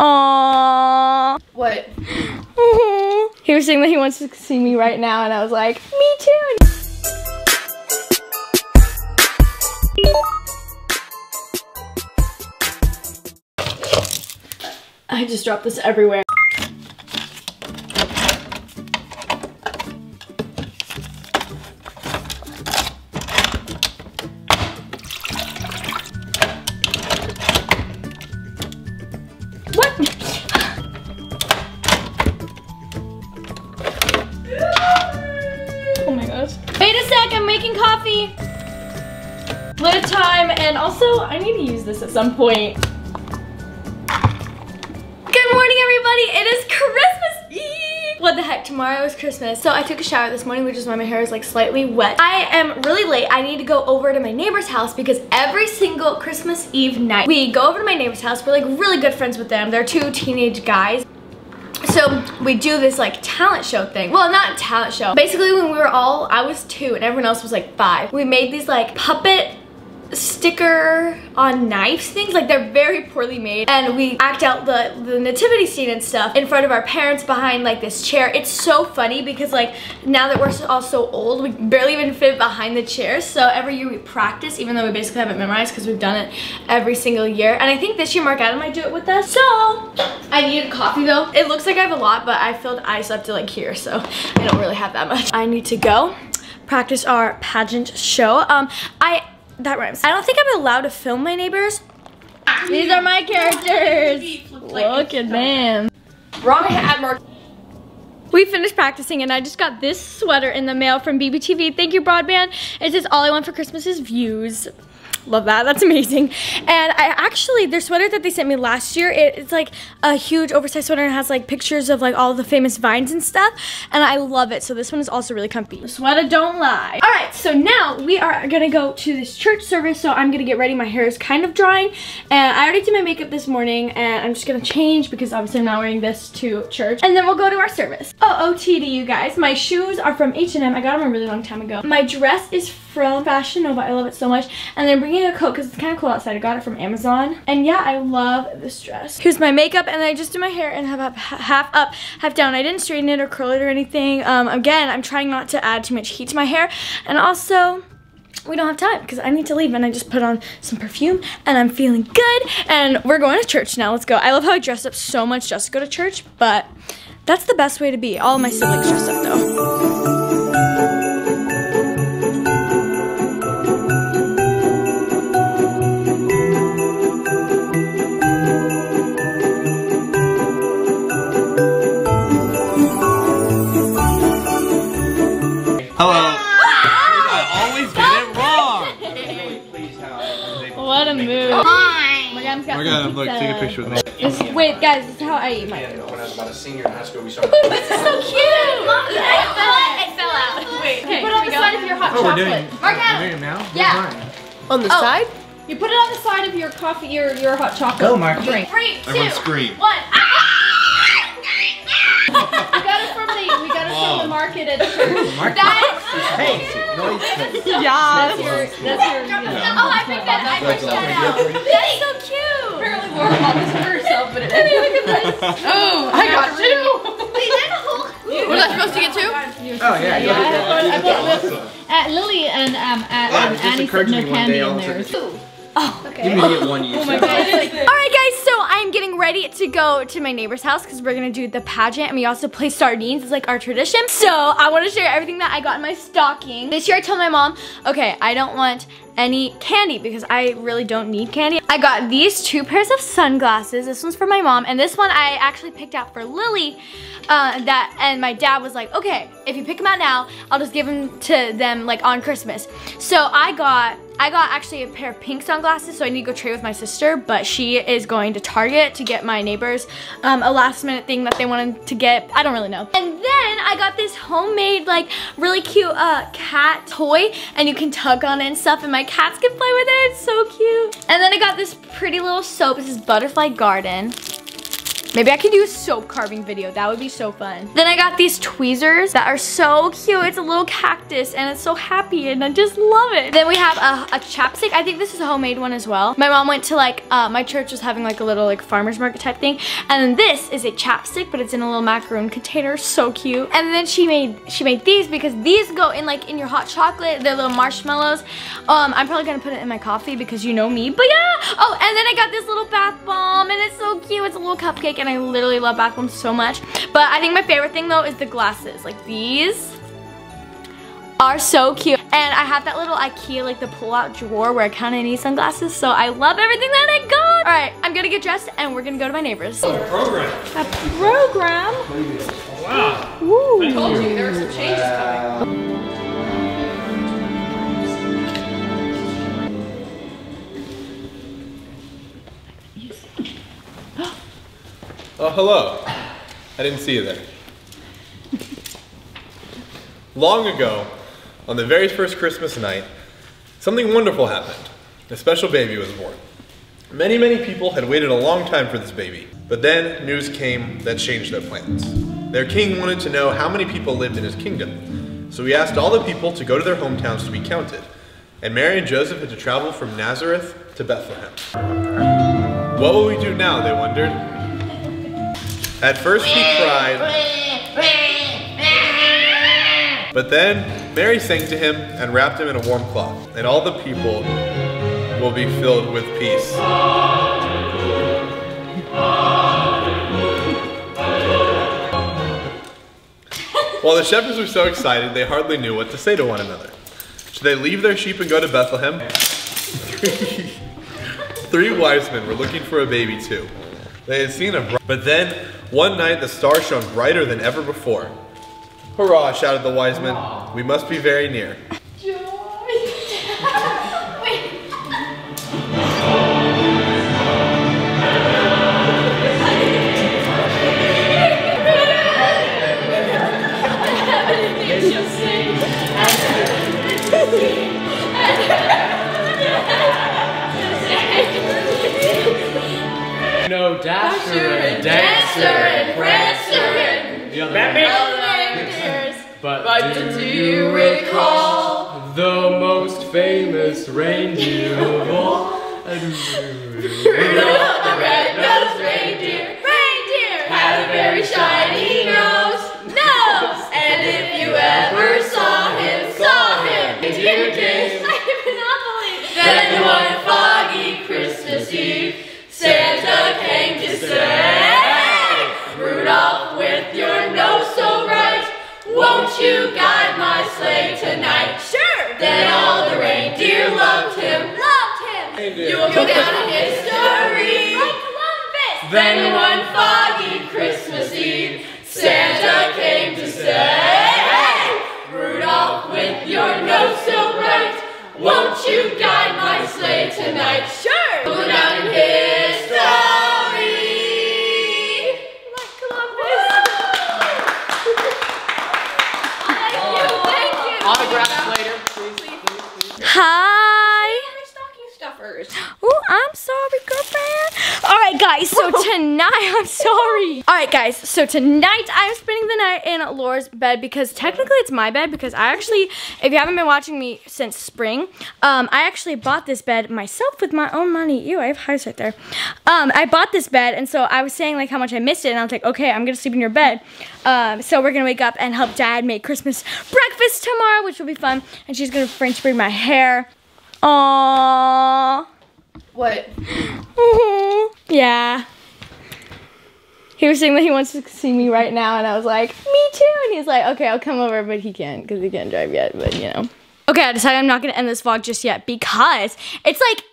Aww. What? He was saying that he wants to see me right now, and I was like, me too. I just dropped this everywhere. I need to use this at some point. Good morning, everybody. It is Christmas Eve. What the heck, tomorrow is Christmas. So I took a shower this morning, which is why my hair is like slightly wet. I am really late. I need to go over to my neighbor's house because every single Christmas Eve night, we go over to my neighbor's house. We're like really good friends with them. They're two teenage guys. So we do this like talent show thing. Well, not talent show. Basically when we were all, I was 2 and everyone else was like 5. We made these like puppet sticker on knives things, like they're very poorly made, and we act out the nativity scene and stuff in front of our parents behind like this chair. It's so funny because like now that we're all so old, we barely even fit behind the chairs. So every year we practice, even though we basically haven't memorized because we've done it every single year. And I think this year Mark Adam might do it with us. So I needed coffee though. It looks like I have a lot, but I filled ice up to like here, so I don't really have that much. I need to go practice our pageant show. That rhymes. I don't think I'm allowed to film my neighbors. These are my characters. Look at man. Wrong hat, Mark. We finished practicing and I just got this sweater in the mail from BBTV. Thank you, broadband. It says all I want for Christmas is views. Love that, that's amazing. And I actually, their sweater that they sent me last year, it's like a huge oversized sweater and it has like pictures of like all the famous vines and stuff. And I love it, so this one is also really comfy. The sweater don't lie. All right, so now we are gonna go to this church service, so I'm gonna get ready. My hair is kind of drying and I already did my makeup this morning and I'm just gonna change because obviously I'm not wearing this to church. And then we'll go to our service. Oh, OTD, you guys. My shoes are from H&M. I got them a really long time ago. My dress is from Fashion Nova. I love it so much. And then bringing a coat because it's kind of cool outside. I got it from Amazon. And yeah, I love this dress. Here's my makeup, and I just do my hair and have up, half up, half down. I didn't straighten it or curl it or anything. Again, I'm trying not to add too much heat to my hair. And also, we don't have time because I need to leave, and I just put on some perfume and I'm feeling good. And we're going to church now. Let's go. I love how I dress up so much just to go to church, but that's the best way to be. All of my siblings dress up though. Look, take a picture with me. Wait, guys, this is how I eat my food. When I was about a senior in high school, we saw this. This is so cute! It fell out. Wait, okay, put it on the side of your hot chocolate. Mark out. Doing it now? Yeah. On the side? You put it on the side of your coffee, your hot chocolate. Go, Mark. Drink. 3, 2, 1. We got it from the market at church. That's your, oh, I picked that out. That's so cute. Apparently Laura bought this for herself, but it didn't. Look at this. Oh, I got two. Wait, that's a whole clue. Was I supposed to get two? Oh, yeah. I bought Lily and Annie said no candy in there. Oh, okay. You may get one. Oh my God. Alright, guys, so I'm getting ready to go to my neighbor's house because we're gonna do the pageant, and we also play sardines. It's like our tradition. So I want to share everything that I got in my stocking. This year I told my mom, okay, I don't want any candy because I really don't need candy. I got these two pairs of sunglasses. This one's for my mom, and this one I actually picked out for Lily. And my dad was like, okay, if you pick them out now, I'll just give them to them like on Christmas. So I got actually a pair of pink sunglasses, so I need to go trade with my sister, but she is going to Target to get my neighbors a last minute thing that they wanted to get. I don't really know. And then I got this homemade, like, really cute cat toy, and you can tug on it and stuff, and my cats can play with it. It's so cute. And then I got this pretty little soap. This is Butterfly Garden. Maybe I could do a soap carving video. That would be so fun. Then I got these tweezers that are so cute. It's a little cactus and it's so happy and I just love it. Then we have a chapstick. I think this is a homemade one as well. My mom went to like, my church was having like a little like farmer's market type thing. And then this is a chapstick, but it's in a little macaroon container. So cute. And then she made these because these go in like in your hot chocolate. They're little marshmallows. I'm probably gonna put it in my coffee because you know me, but yeah. Oh, and then I got this little bath bomb and it's so cute. It's a little cupcake. And I literally love bath bombs so much. But I think my favorite thing though is the glasses. Like these are so cute. And I have that little IKEA, like the pull-out drawer where I kind of need sunglasses. So I love everything that I got. All right, I'm gonna get dressed and we're gonna go to my neighbor's. A program. A program? Wow. Ooh. I told you there were some changes coming. Oh, hello. I didn't see you there. Long ago, on the very first Christmas night, something wonderful happened. A special baby was born. Many, many people had waited a long time for this baby. But then news came that changed their plans. Their king wanted to know how many people lived in his kingdom. So he asked all the people to go to their hometowns to be counted. And Mary and Joseph had to travel from Nazareth to Bethlehem. What will we do now, they wondered. At first he cried, but then Mary sang to him and wrapped him in a warm cloth, and all the people will be filled with peace. While the shepherds were so excited, they hardly knew what to say to one another. Should they leave their sheep and go to Bethlehem? Three wise men were looking for a baby too. They had seen a but then, one night the star shone brighter than ever before. Hurrah, shouted the wise men. We must be very near. Joy. No dasher and dancer and prancer and the other actors, but do you recall the most famous reindeer of all? Rudolph the red-nosed reindeer had a very shiny nose, and if you ever saw him, reindeer days, I cannot believe then one foggy Christmas Eve. Santa came to say, Rudolph, with your nose so bright, won't you guide my sleigh tonight? Sure! Then all the reindeer loved him! You will go down in history! Like Columbus! Then one foggy Christmas Eve, Santa came to say, Rudolph, with your nose so bright, won't you guide my sleigh tonight? Sure! Go down in history! Like Columbus! Thank you! Autographs later, please. Hi! Stocking stuffers. Oh, I'm sorry, girlfriend. Alright, guys, so tonight, I'm sorry. Alright, guys, so tonight I'm spending the night in Laura's bed because technically it's my bed because I actually, if you haven't been watching me since spring, I actually bought this bed myself with my own money. Ew, I have hives right there. I bought this bed, and so I was saying like how much I missed it, and I was like, okay, I'm gonna sleep in your bed. So we're gonna wake up and help Dad make Christmas breakfast tomorrow, which will be fun, and she's gonna French braid my hair. Aww. What? Yeah. He was saying that he wants to see me right now, and I was like, me too. And he's like, okay, I'll come over, but he can't, because he can't drive yet, but you know. Okay, I decided I'm not going to end this vlog just yet, because it's like,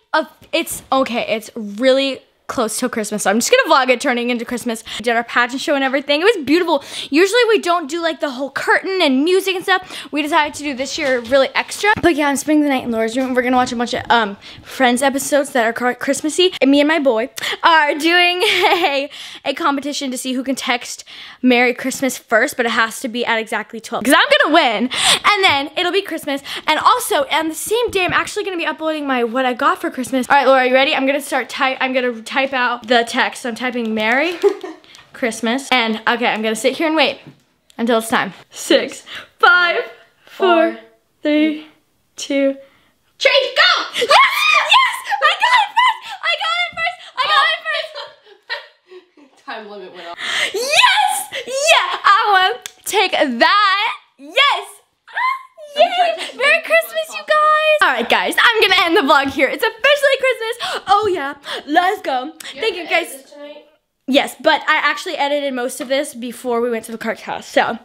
it's really close to Christmas, so I'm just gonna vlog it turning into Christmas. We did our pageant show and everything. It was beautiful. Usually we don't do like the whole curtain and music and stuff. We decided to do this year really extra. But yeah, I'm spending the night in Laura's room. We're gonna watch a bunch of Friends episodes that are Christmassy. And me and my boy are doing a competition to see who can text Merry Christmas first, but it has to be at exactly 12. Because I'm gonna win, and then it'll be Christmas. And also, on the same day, I'm actually gonna be uploading my what I got for Christmas. All right, Laura, you ready? I'm gonna type out the text. I'm typing Mary Christmas. And okay, I'm gonna sit here and wait until it's time. 6, 5, 4, 3, 2. Trade, go! Yes! Yes! I got it first! I got it first! I got it first! Time limit went off. Yes! Yeah! I want to take that. Yes! Yay! Merry Christmas, you guys! Alright guys, I'm gonna end the vlog here. It's officially Christmas! Oh yeah, let's go. Thank you guys. Yes, but I actually edited most of this before we went to the Clark's house, so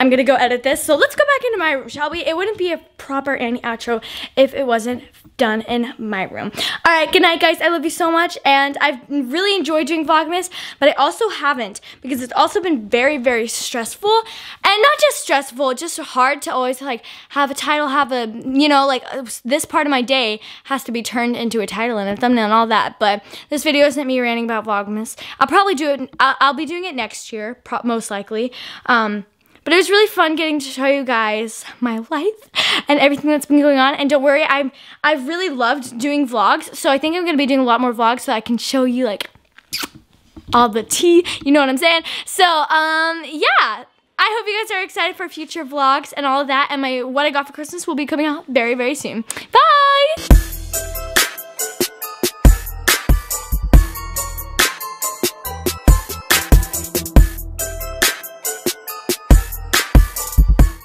I'm gonna go edit this. So let's go back into my room, shall we? It wouldn't be a proper Annie outro if it wasn't done in my room. All right, good night, guys. I love you so much, and I've really enjoyed doing Vlogmas, but I also haven't because it's also been very, very stressful, and not just stressful, just hard to always like have a title, have a, you know, like this part of my day has to be turned into a title and a thumbnail and all that. But this video isn't me ranting about Vlogmas. I'll probably do it. I'll be doing it next year, most likely. But it was really fun getting to show you guys my life and everything that's been going on. And don't worry, I've really loved doing vlogs. So I think I'm going to be doing a lot more vlogs so I can show you like all the tea. You know what I'm saying? So, yeah. I hope you guys are excited for future vlogs and all of that. And what I got for Christmas will be coming out very, very soon. Bye!